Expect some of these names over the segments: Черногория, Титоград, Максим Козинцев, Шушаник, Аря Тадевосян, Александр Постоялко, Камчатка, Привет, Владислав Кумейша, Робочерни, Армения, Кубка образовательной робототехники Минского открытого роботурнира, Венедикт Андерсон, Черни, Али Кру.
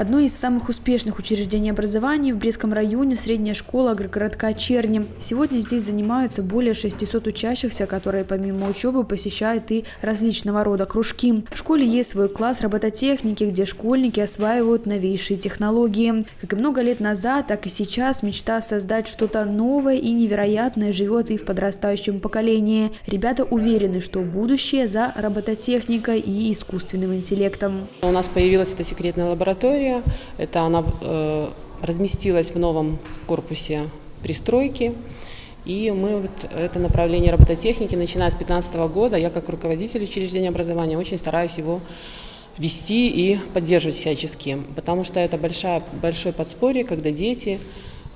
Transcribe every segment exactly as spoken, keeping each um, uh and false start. Одно из самых успешных учреждений образования в Брестском районе – средняя школа агрогородка Черни. Сегодня здесь занимаются более шестисот учащихся, которые помимо учебы посещают и различного рода кружки. В школе есть свой класс робототехники, где школьники осваивают новейшие технологии. Как и много лет назад, так и сейчас мечта создать что-то новое и невероятное живет и в подрастающем поколении. Ребята уверены, что будущее за робототехникой и искусственным интеллектом. У нас появилась эта секретная лаборатория. Это она э, разместилась в новом корпусе пристройки. И мы вот это направление робототехники, начиная с две тысячи пятнадцатого года, я как руководитель учреждения образования очень стараюсь его вести и поддерживать всячески, потому что это большая, большое подспорье, когда дети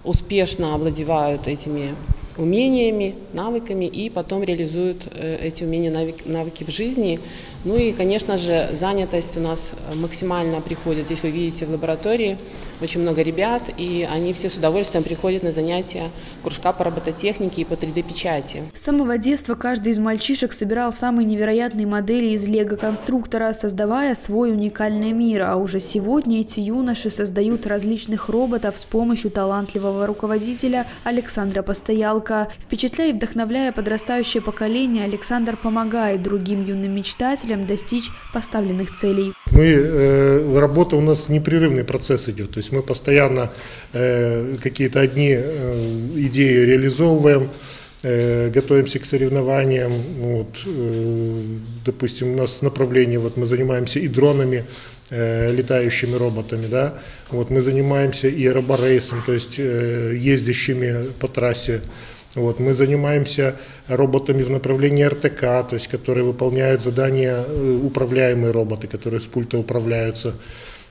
успешно овладевают этими умениями, навыками и потом реализуют эти умения, навыки, навыки в жизни. Ну и, конечно же, занятость у нас максимально приходит. Здесь вы видите в лаборатории очень много ребят, и они все с удовольствием приходят на занятия кружка по робототехнике и по три дэ печати. С самого детства каждый из мальчишек собирал самые невероятные модели из лего-конструктора, создавая свой уникальный мир. А уже сегодня эти юноши создают различных роботов с помощью талантливого руководителя Александра Постоялко. Впечатляя и вдохновляя подрастающее поколение, Александр помогает другим юным мечтателям достичь поставленных целей. Мы, э, работа у нас непрерывный процесс идет, то есть мы постоянно э, какие-то одни э, идеи реализовываем, э, готовимся к соревнованиям. Вот, э, допустим, у нас направление, вот мы занимаемся и дронами, летающими роботами, да, вот мы занимаемся и роборейсом, то есть ездящими по трассе, вот мы занимаемся роботами в направлении эр тэ ка, то есть которые выполняют задания, управляемые роботы, которые с пульта управляются,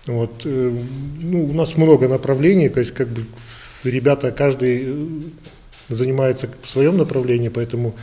вот, ну, у нас много направлений, то есть как бы ребята каждый занимается в своем направлении, поэтому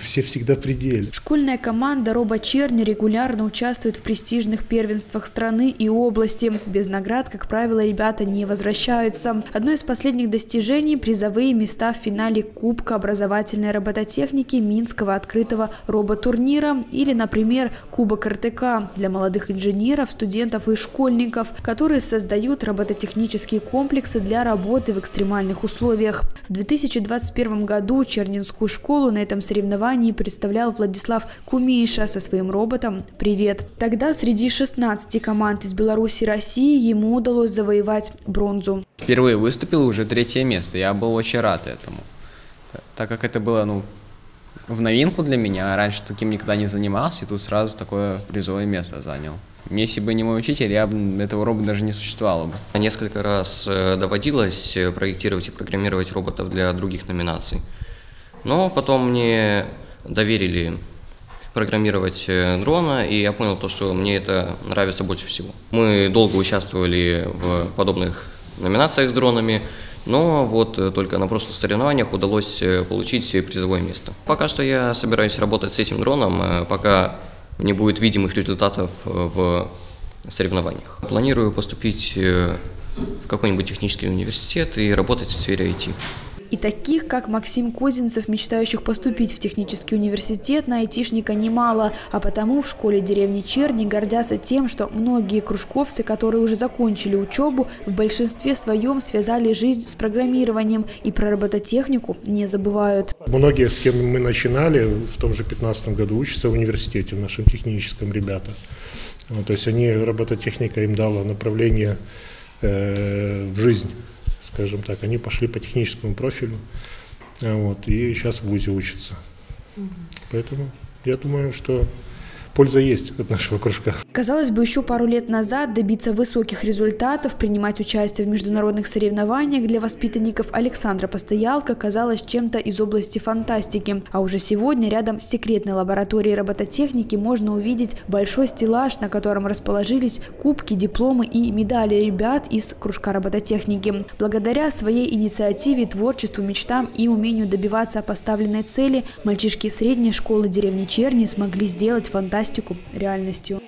все всегда в пределе. Школьная команда «Робочерни» регулярно участвует в престижных первенствах страны и области. Без наград, как правило, ребята не возвращаются. Одно из последних достижений – призовые места в финале Кубка образовательной робототехники Минского открытого роботурнира или, например, Кубок эр тэ ка для молодых инженеров, студентов и школьников, которые создают робототехнические комплексы для работы в экстремальных условиях. В две тысячи двадцать первом году Чернинскую школу на этом соревновании представлял Владислав Кумейша со своим роботом «Привет». Тогда среди шестнадцати команд из Беларуси и России ему удалось завоевать бронзу. Впервые выступил, уже третье место. Я был очень рад этому, так как это было, ну, в новинку для меня. Раньше таким никогда не занимался, и тут сразу такое призовое место занял. Если бы не мой учитель, я бы этого робота даже не существовало бы. Несколько раз доводилось проектировать и программировать роботов для других номинаций. Но потом мне доверили программировать дрона, и я понял то, что мне это нравится больше всего. Мы долго участвовали в подобных номинациях с дронами, но вот только на прошлых соревнованиях удалось получить призовое место. Пока что я собираюсь работать с этим дроном, пока не будет видимых результатов в соревнованиях. Планирую поступить в какой-нибудь технический университет и работать в сфере ай ти. И таких, как Максим Козинцев, мечтающих поступить в технический университет, на айтишника немало. А потому в школе деревни Черни гордятся тем, что многие кружковцы, которые уже закончили учебу, в большинстве своем связали жизнь с программированием и про робототехнику не забывают. Многие, с кем мы начинали, в том же две тысячи пятнадцатом году учатся в университете, в нашем техническом, ребята. То есть они, робототехника им дала направление э, в жизнь. Скажем так, они пошли по техническому профилю, вот, и сейчас в вузе учатся. Угу. Поэтому я думаю, что польза есть от нашего кружка. Казалось бы, еще пару лет назад добиться высоких результатов, принимать участие в международных соревнованиях для воспитанников Александра Постоялко казалось чем-то из области фантастики. А уже сегодня рядом с секретной лабораторией робототехники можно увидеть большой стеллаж, на котором расположились кубки, дипломы и медали ребят из кружка робототехники. Благодаря своей инициативе, творчеству, мечтам и умению добиваться поставленной цели, мальчишки средней школы деревни Черни смогли сделать фантастику реальностью.